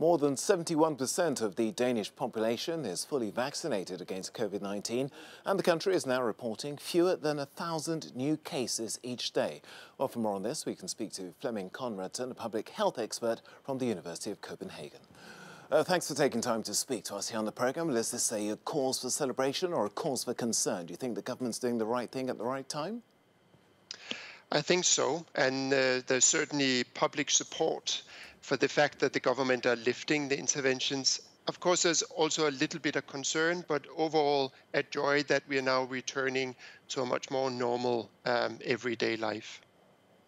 More than 71% of the Danish population is fully vaccinated against COVID-19, and the country is now reporting fewer than 1,000 new cases each day. Well, for more on this, we can speak to Fleming Conradton, a public health expert from the University of Copenhagen. Thanks for taking time to speak to us here on the programme. Let's just say a cause for celebration or a cause for concern. Do you think the government's doing the right thing at the right time? I think so, and there's certainly public support for the fact that the government are lifting the interventions. Of course, there's also a little bit of concern, but overall a joy that we are now returning to a much more normal everyday life.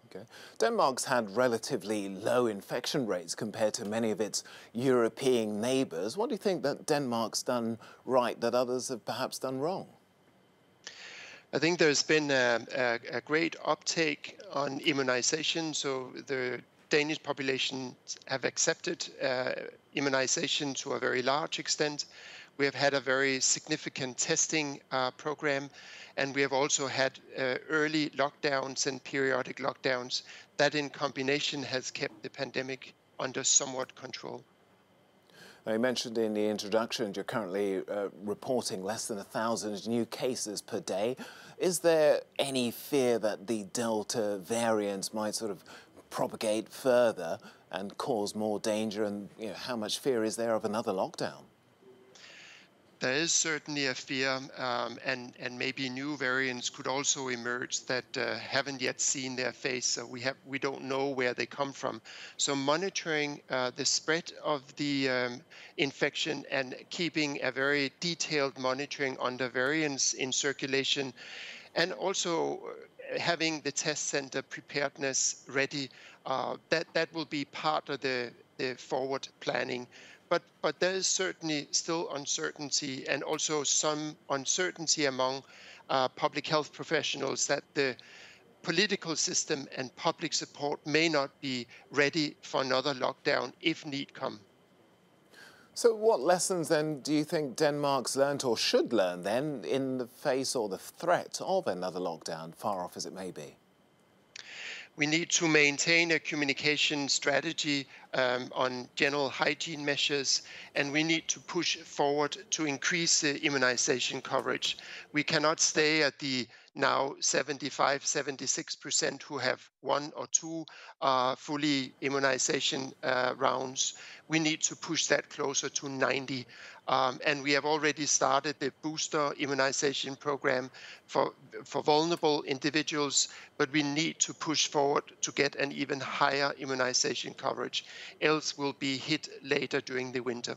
Okay. Denmark's had relatively low infection rates compared to many of its European neighbours. What do you think that Denmark's done right that others have perhaps done wrong? I think there's been a great uptake on immunization, so the Danish population have accepted immunization to a very large extent. We have had a very significant testing program, and we have also had early lockdowns and periodic lockdowns. That in combination has kept the pandemic under somewhat control. I mentioned in the introduction you're currently reporting less than 1,000 new cases per day. Is there any fear that the Delta variant might sort of propagate further and cause more danger, and you know, how much fear is there of another lockdown? There is certainly a fear, and maybe new variants could also emerge that haven't yet seen their face, so we don't know where they come from. So monitoring the spread of the infection and keeping a very detailed monitoring on the variants in circulation, and also having the test center preparedness ready, that will be part of the forward planning. But there is certainly still uncertainty, and also some uncertainty among public health professionals that the political system and public support may not be ready for another lockdown if need come. So what lessons then do you think Denmark's learned or should learn then in the face or the threat of another lockdown, far off as it may be? We need to maintain a communication strategy on general hygiene measures, and we need to push forward to increase the immunization coverage. We cannot stay at the now 75, 76% who have one or two fully immunization rounds. We need to push that closer to 90. And we have already started the booster immunization program for vulnerable individuals, but we need to push forward to get an even higher immunization coverage, else we'll be hit later during the winter.